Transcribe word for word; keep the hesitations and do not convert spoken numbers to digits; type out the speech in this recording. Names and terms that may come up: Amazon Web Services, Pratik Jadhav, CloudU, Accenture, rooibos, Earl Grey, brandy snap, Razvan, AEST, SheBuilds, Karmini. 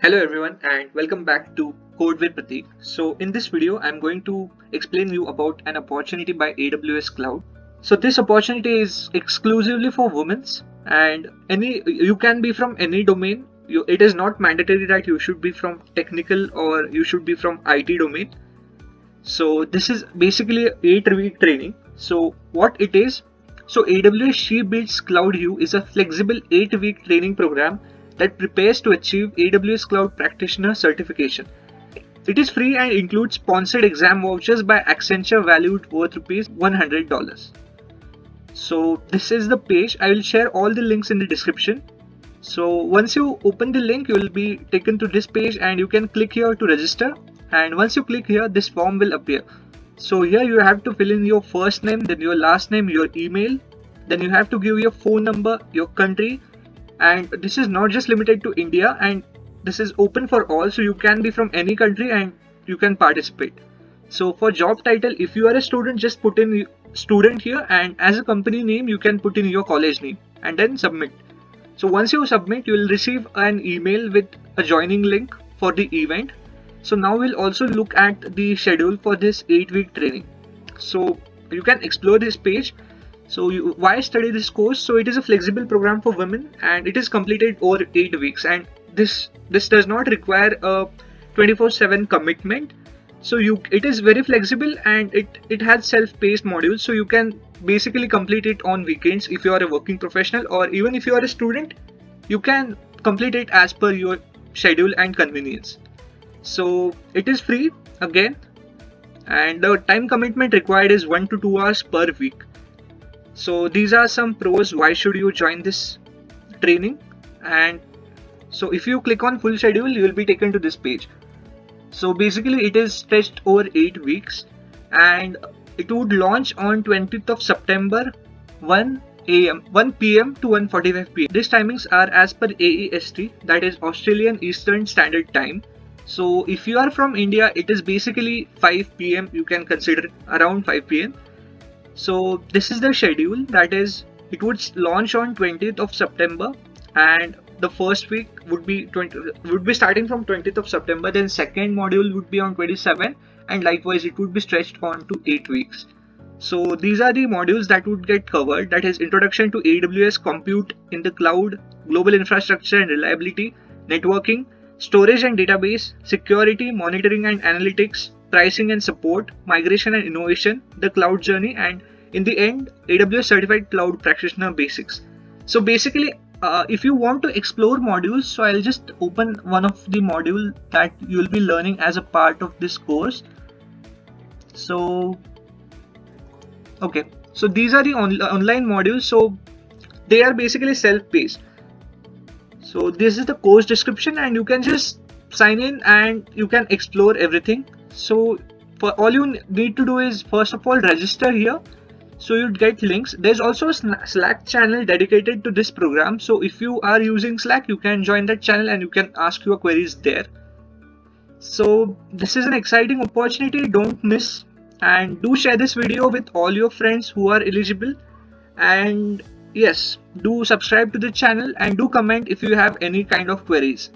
Hello everyone and welcome back to Code with Pratik. So in this video I'm going to explain you about an opportunity by A W S Cloud. So this opportunity is exclusively for women and any you can be from any domain. You, it is not mandatory that you should be from technical or you should be from I T domain. So this is basically eight week training. So what it is, so A W S SheBuilds Cloud U is a flexible eight week training program that prepares to achieve A W S Cloud Practitioner certification. It is free and includes sponsored exam vouchers by Accenture valued worth rupees one hundred dollars. So this is the page. I will share all the links in the description. So once you open the link, you will be taken to this page and you can click here to register. And once you click here, this form will appear. So here you have to fill in your first name, then your last name, your email. Then you have to give your phone number, your country. And this is not just limited to India, and this is open for all, so you can be from any country and you can participate. So for job title, if you are a student, just put in student here, and as a company name you can put in your college name and then submit. So once you submit, you will receive an email with a joining link for the event. So now we'll also look at the schedule for this eight week training. So you can explore this page. So you, why study this course? So it is a flexible program for women and it is completed over eight weeks, and this this does not require a twenty-four seven commitment. So you it is very flexible and it, it has self-paced modules, so you can basically complete it on weekends if you are a working professional, or even if you are a student you can complete it as per your schedule and convenience. So it is free again, and the time commitment required is one to two hours per week. So these are some pros why should you join this training. And so if you click on full schedule, you will be taken to this page. So basically it is stretched over eight weeks and it would launch on twentieth of September one p m to one forty-five p m These timings are as per A E S T, that is Australian Eastern Standard Time. So if you are from India, it is basically five p m You can consider around five p m So this is the schedule, that is it would launch on twentieth of September, and the first week would be twenty would be starting from twentieth of September, then second module would be on twenty-seventh, and likewise it would be stretched on to eight weeks. So these are the modules that would get covered, that is introduction to A W S compute in the cloud, global infrastructure and reliability, networking, storage and database, security, monitoring and analytics, pricing and support, migration and innovation, the cloud journey, and in the end A W S Certified Cloud Practitioner Basics. So basically uh, if you want to explore modules, so I'll just open one of the module that you will be learning as a part of this course. So okay, so these are the on online modules, so they are basically self-paced. So this is the course description and you can just sign in and you can explore everything. So for all you need to do is first of all register here, so you'd get links. There's also a Slack channel dedicated to this program, so if you are using Slack you can join that channel and you can ask your queries there. So this is an exciting opportunity, don't miss, and do share this video with all your friends who are eligible. And yes, do subscribe to the channel and do comment if you have any kind of queries.